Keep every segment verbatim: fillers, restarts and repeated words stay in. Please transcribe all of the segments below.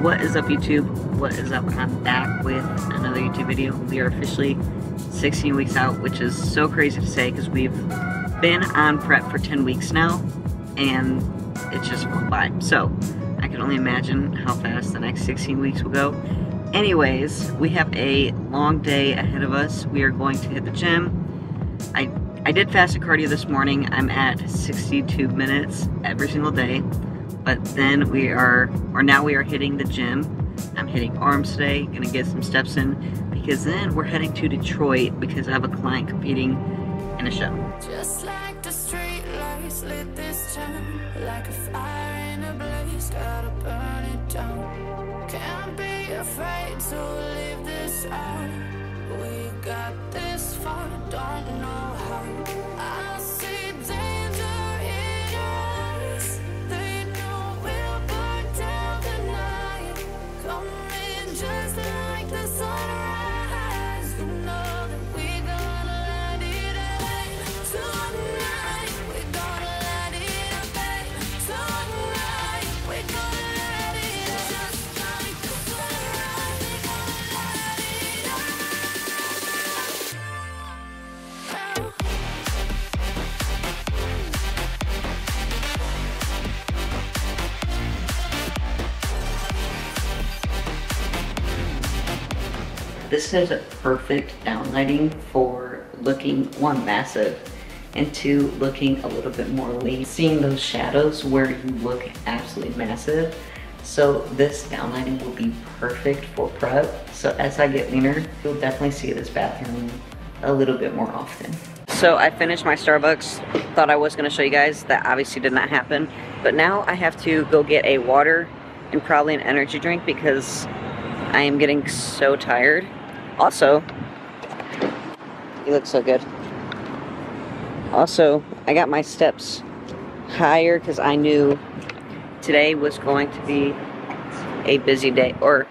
What is up, YouTube? What is up? I'm back with another YouTube video. We are officially sixteen weeks out, which is so crazy to say because we've been on prep for ten weeks now, and it's just gone by. So I can only imagine how fast the next sixteen weeks will go. Anyways, we have a long day ahead of us. We are going to hit the gym. I I did fasted cardio this morning. I'm at sixty-two minutes every single day. But then we are, or now we are hitting the gym. I'm hitting arms today, gonna get some steps in, because then we're heading to Detroit because I have a client competing in a show. Just like the street lights lit this town, like a fire in a blaze, gotta burn it down. Can't be afraid to leave this out. We got this far, don't know how. I see danger in us. Just like the sunrise, you know that we're gonna light it up tonight. We're gonna light it up tonight. We're gonna light it up just like the sunrise. We're gonna light it up. This is a perfect downlighting for looking, one, massive, and two, looking a little bit more lean. Seeing those shadows where you look absolutely massive. So this downlighting will be perfect for prep. So as I get leaner, you'll definitely see this bathroom a little bit more often. So I finished my Starbucks. Thought I was gonna show you guys. That obviously did not happen. But now I have to go get a water and probably an energy drink because I am getting so tired. Also, you look so good. Also, I got my steps higher because I knew today was going to be a busy day. Or,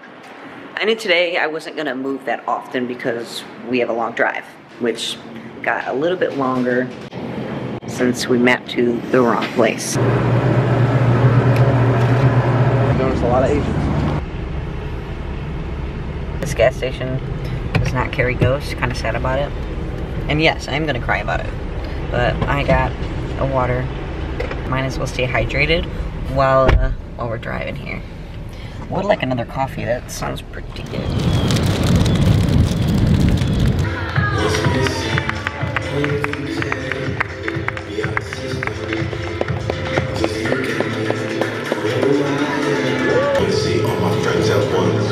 I knew today I wasn't going to move that often because we have a long drive, which got a little bit longer since we mapped to the wrong place. I noticed a lot of Asians. This gas station does not carry ghosts, kind of sad about it. And yes, I'm gonna cry about it. But I got a water. Might as well stay hydrated while uh, while we're driving here. I would like another coffee. That sounds pretty good. I wanna see all my friends at once.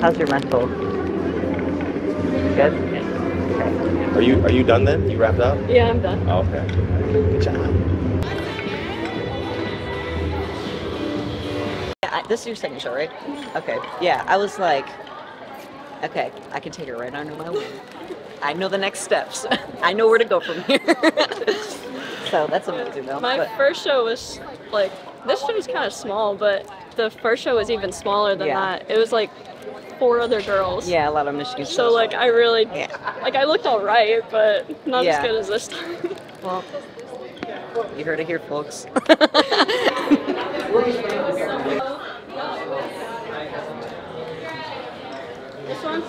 How's your mental? Good? Are you are you done then? You wrapped up? Yeah, I'm done. Oh, okay. Good job. Yeah, I, this is your second show, right? Okay. Yeah, I was like, okay, I can take it right under my wing. I know the next steps. I know where to go from here. So that's amazing though. My but. first show was like, this show was kind of small, but the first show was even smaller than yeah. that. It was like four other girls. Yeah, a lot of Michigan shows. So like I really, yeah. like I looked all right, but not yeah. as good as this time. Well, you heard it here, folks. This one?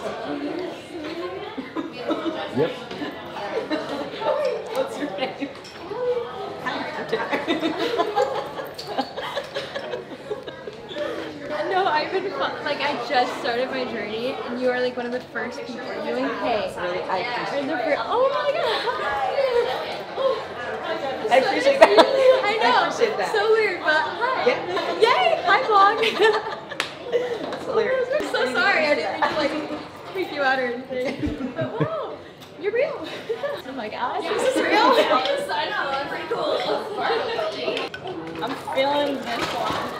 Yep. What's your name? No, I've been like I just started my journey, and you are like one of the first people doing K. Oh my god! I appreciate that. I know. I appreciate that. So weird, but hi. Yeah. Yay! Hi, vlog. That's hilarious. I'm so sorry. I didn't mean to like freak you out or anything. But wow, you're real. I'm like, Alex, yeah, this is real. I know. I'm pretty cool. I'm feeling this one.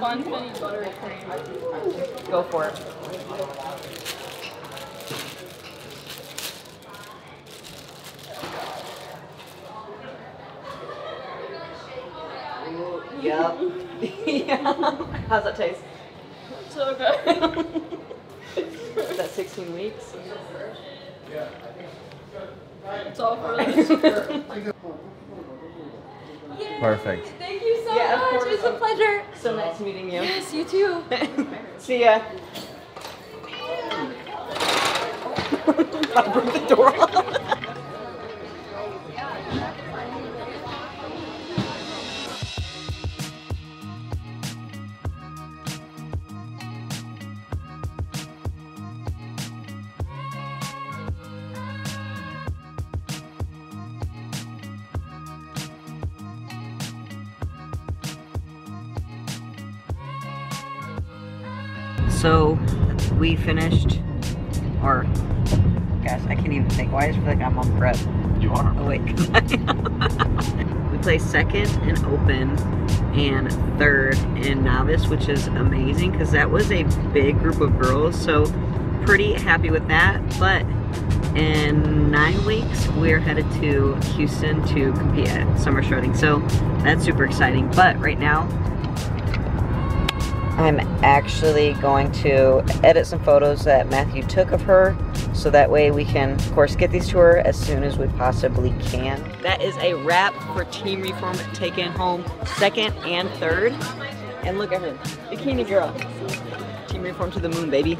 Funfetti buttery cream. Go for it. Ooh, yep. Yeah. How's that taste? So good. That's what, sixteen weeks? Yeah. It's all for us. Yay. Perfect. Thank you so yeah, much. It was a pleasure. So nice meeting you. Yes, you too. See ya. I broke the door off. So we finished, or gosh, I can't even think. Why I just feel like I'm on prep. You are. Oh wait, because I am. We placed second in open and third in novice, which is amazing because that was a big group of girls. So pretty happy with that. But in nine weeks, we're headed to Houston to compete at Summer Shredding. So that's super exciting. But right now, I'm actually going to edit some photos that Matthew took of her so that way we can, of course, get these to her as soon as we possibly can. That is a wrap for Team Reform taking home second and third. And look at her, bikini girl. Team Reform to the moon, baby.